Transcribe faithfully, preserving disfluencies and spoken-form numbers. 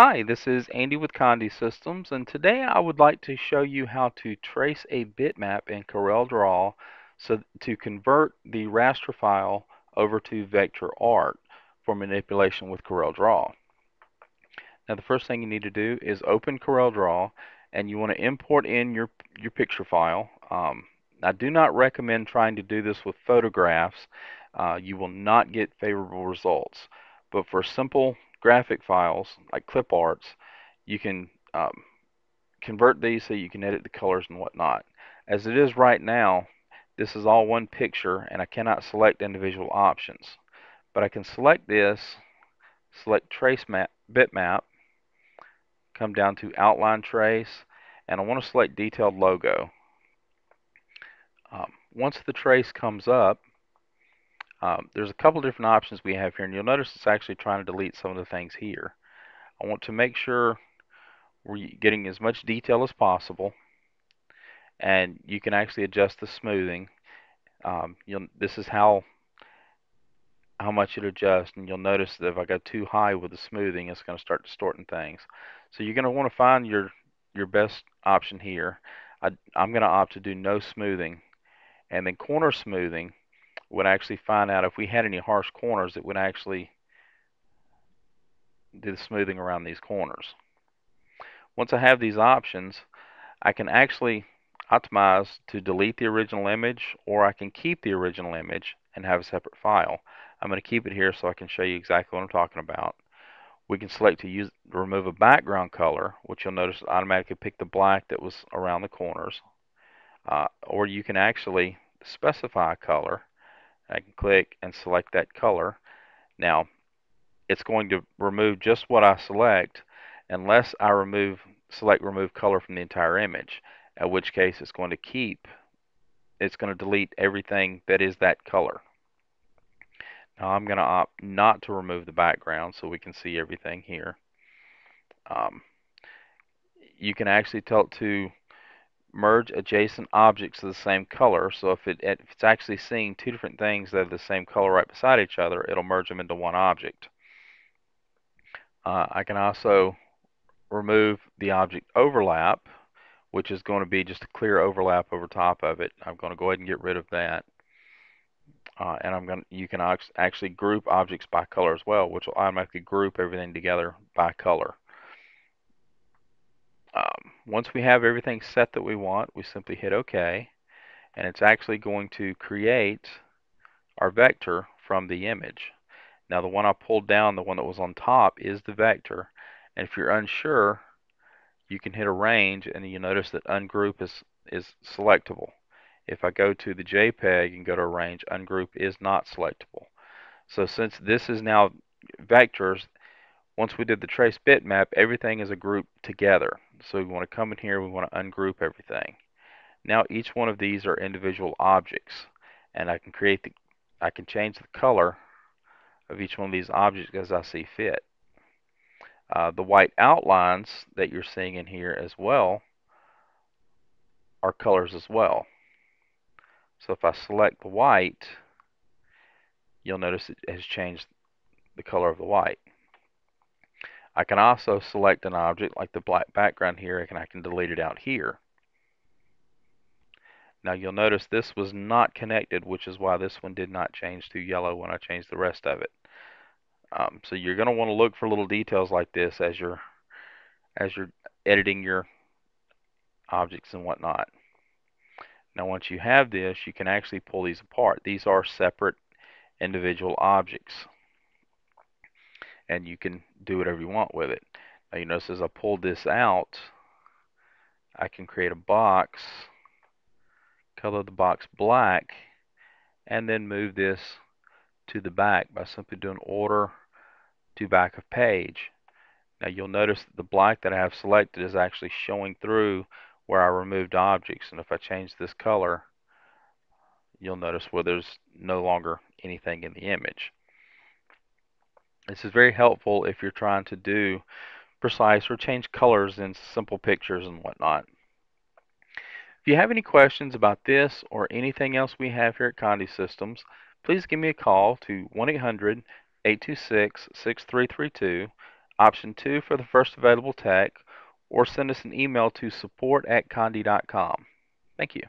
Hi, this is Andy with Conde Systems, and today I would like to show you how to trace a bitmap in Corel Draw so to convert the raster file over to vector art for manipulation with Corel Draw. Now the first thing you need to do is open Corel Draw, and you want to import in your, your picture file. Um, I do not recommend trying to do this with photographs. Uh, you will not get favorable results, but for simple graphic files like clip arts, you can um, convert these so you can edit the colors and whatnot. As it is right now, this is all one picture and I cannot select individual options, but I can select this, select trace map, bitmap, come down to outline trace, and I want to select detailed logo. Um, once the trace comes up, Um, there's a couple different options we have here, and you'll notice it's actually trying to delete some of the things here. I want to make sure we're getting as much detail as possible, and you can actually adjust the smoothing. Um, you'll, this is how how much it adjusts, and you'll notice that if I go too high with the smoothing, it's going to start distorting things. So you're going to want to find your your best option here. I, I'm going to opt to do no smoothing, and then corner smoothing would actually find out if we had any harsh corners. It would actually do the smoothing around these corners. Once I have these options, I can actually optimize to delete the original image, or I can keep the original image and have a separate file. I'm going to keep it here so I can show you exactly what I'm talking about. We can select to use to remove a background color, which you'll notice automatically picked the black that was around the corners, uh, or you can actually specify a color. I can click and select that color. Now it's going to remove just what I select, unless I remove select remove color from the entire image, at which case it's going to keep it's going to delete everything that is that color. Now I'm going to opt not to remove the background so we can see everything here. Um, you can actually tell it to merge adjacent objects of the same color, so if, it, if it's actually seeing two different things that are the same color right beside each other, it'll merge them into one object. Uh, I can also remove the object overlap, which is going to be just a clear overlap over top of it. I'm going to go ahead and get rid of that. Uh, and I'm going to, you can actually group objects by color as well, which will automatically group everything together by color. Um, once we have everything set that we want, we simply hit OK, and it's actually going to create our vector from the image. Now the one I pulled down, the one that was on top, is the vector, and if you're unsure, you can hit arrange, and you notice that ungroup is, is selectable. If I go to the JPEG and go to arrange, ungroup is not selectable. So since this is now vectors, once we did the trace bitmap, everything is a group together. So we want to come in here, we want to ungroup everything. Now each one of these are individual objects, and I can create the, I can change the color of each one of these objects as I see fit. Uh, the white outlines that you're seeing in here as well are colors as well. So if I select the white, you'll notice it has changed the color of the white. I can also select an object like the black background here, and I can delete it out here. Now you'll notice this was not connected, which is why this one did not change to yellow when I changed the rest of it. Um, so you're going to want to look for little details like this as you're as you're editing your objects and whatnot. Now once you have this, you can actually pull these apart. These are separate individual objects, and you can do whatever you want with it. Now you notice as I pulled this out, I can create a box, color the box black, and then move this to the back by simply doing order to back of page. Now you'll notice that the black that I have selected is actually showing through where I removed objects, and if I change this color, you'll notice where there's no longer anything in the image. This is very helpful if you're trying to do precise or change colors in simple pictures and whatnot. If you have any questions about this or anything else we have here at Conde Systems, please give me a call to one eight hundred, eight two six, six three three two. option two for the first available tech, or send us an email to support at conde dot com. Thank you.